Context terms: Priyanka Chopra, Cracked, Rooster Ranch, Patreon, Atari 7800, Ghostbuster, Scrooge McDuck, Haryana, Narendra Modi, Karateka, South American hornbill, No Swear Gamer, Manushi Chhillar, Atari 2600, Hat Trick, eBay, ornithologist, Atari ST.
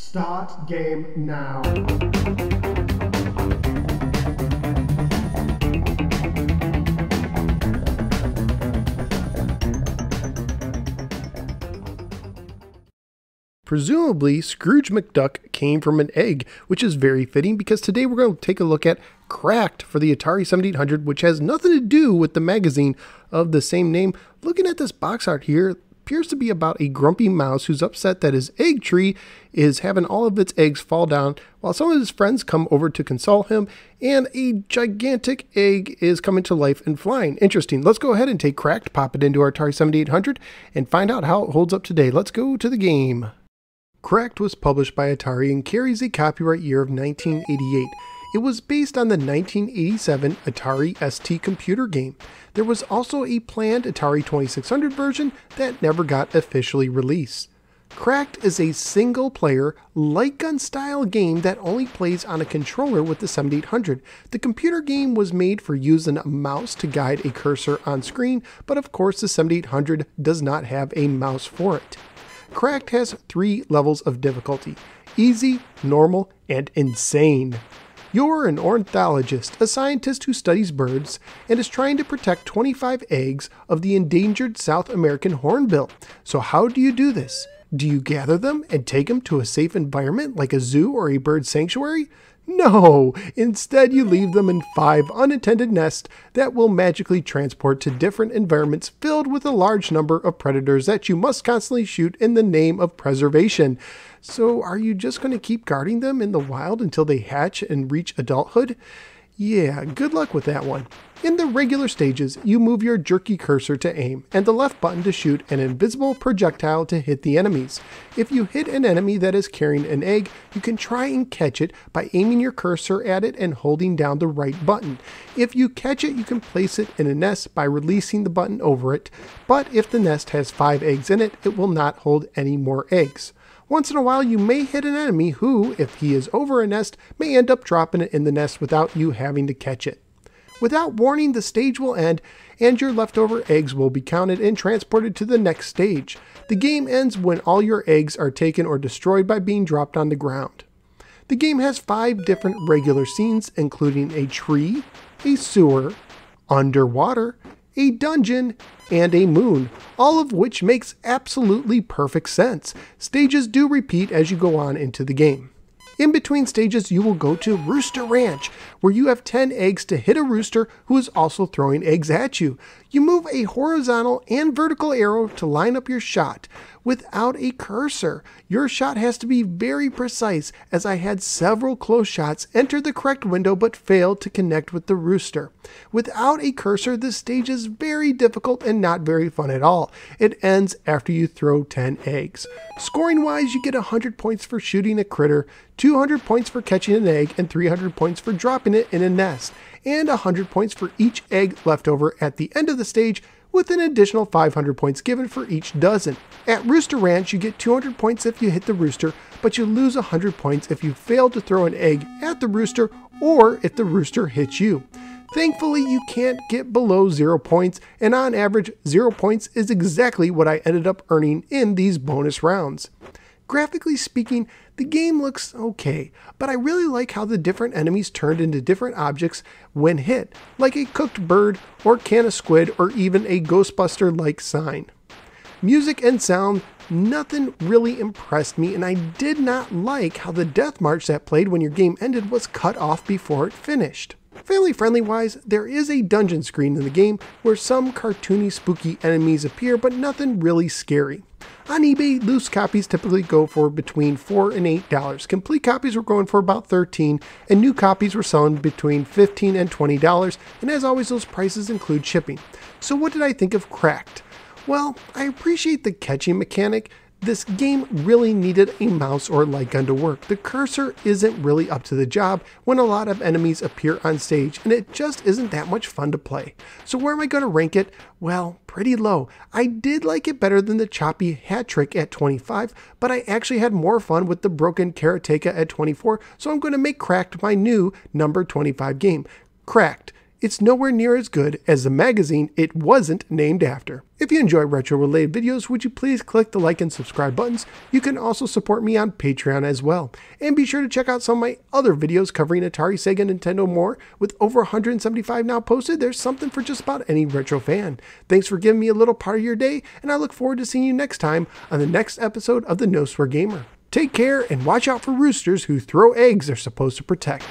Start game now. Presumably, Scrooge McDuck came from an egg, which is very fitting because today we're going to take a look at Cracked for the Atari 7800, which has nothing to do with the magazine of the same name. Looking at this box art here, appears to be about a grumpy mouse who's upset that his egg tree is having all of its eggs fall down while some of his friends come over to console him, and a gigantic egg is coming to life and flying. Interesting. Let's go ahead and take Cracked, pop it into our Atari 7800, and find out how it holds up today. Let's go to the game. Cracked was published by Atari and carries a copyright year of 1988. It was based on the 1987 Atari ST computer game. There was also a planned Atari 2600 version that never got officially released. Cracked is a single-player, light-gun-style game that only plays on a controller with the 7800. The computer game was made for using a mouse to guide a cursor on screen, but of course the 7800 does not have a mouse for it. Cracked has 3 levels of difficulty: easy, normal, and insane. You're an ornithologist, a scientist who studies birds and is trying to protect 25 eggs of the endangered South American hornbill. So how do you do this? Do you gather them and take them to a safe environment like a zoo or a bird sanctuary? No! Instead, you leave them in 5 unattended nests that will magically transport to different environments filled with a large number of predators that you must constantly shoot in the name of preservation. So are you just going to keep guarding them in the wild until they hatch and reach adulthood? Yeah, good luck with that one. In the regular stages, you move your jerky cursor to aim and the left button to shoot an invisible projectile to hit the enemies. If you hit an enemy that is carrying an egg, you can try and catch it by aiming your cursor at it and holding down the right button. If you catch it, you can place it in a nest by releasing the button over it, but if the nest has 5 eggs in it, it will not hold any more eggs. Once in a while, you may hit an enemy who, if he is over a nest, may end up dropping it in the nest without you having to catch it. Without warning, the stage will end, and your leftover eggs will be counted and transported to the next stage. The game ends when all your eggs are taken or destroyed by being dropped on the ground. The game has 5 different regular scenes, including a tree, a sewer, underwater, a dungeon, and a moon, all of which makes absolutely perfect sense. Stages do repeat as you go on into the game. In between stages, you will go to Rooster Ranch, where you have 10 eggs to hit a rooster who is also throwing eggs at you. You move a horizontal and vertical arrow to line up your shot. Without a cursor, your shot has to be very precise, as I had several close shots enter the correct window but failed to connect with the rooster. Without a cursor, this stage is very difficult and not very fun at all. It ends after you throw 10 eggs. Scoring-wise, you get 100 points for shooting a critter, 200 points for catching an egg, and 300 points for dropping it in a nest, and 100 points for each egg left over at the end of the stage, with an additional 500 points given for each dozen. At Rooster Ranch, you get 200 points if you hit the rooster, but you lose 100 points if you fail to throw an egg at the rooster or if the rooster hits you. Thankfully, you can't get below 0 points, and on average, 0 points is exactly what I ended up earning in these bonus rounds. Graphically speaking, the game looks okay, but I really like how the different enemies turned into different objects when hit, like a cooked bird or can of squid or even a Ghostbuster-like sign. Music and sound, nothing really impressed me, and I did not like how the death march that played when your game ended was cut off before it finished. Family-friendly wise, there is a dungeon screen in the game where some cartoony, spooky enemies appear, but nothing really scary. On eBay, loose copies typically go for between $4 and $8. Complete copies were going for about $13, and new copies were selling between $15 and $20, and as always, those prices include shipping. So what did I think of Cracked? Well, I appreciate the catching mechanic. This game really needed a mouse or light gun to work. The cursor isn't really up to the job when a lot of enemies appear on stage, and it just isn't that much fun to play. So where am I going to rank it? Well, pretty low. I did like it better than the choppy Hat Trick at 25, but I actually had more fun with the broken Karateka at 24, so I'm going to make Cracked my new number 25 game. Cracked It's nowhere near as good as the magazine it wasn't named after. If you enjoy retro-related videos, would you please click the like and subscribe buttons? You can also support me on Patreon as well. And be sure to check out some of my other videos covering Atari, Sega, Nintendo, and more. With over 175 now posted, there's something for just about any retro fan. Thanks for giving me a little part of your day, and I look forward to seeing you next time on the next episode of the No Swear Gamer. Take care and watch out for roosters who throw eggs they're supposed to protect.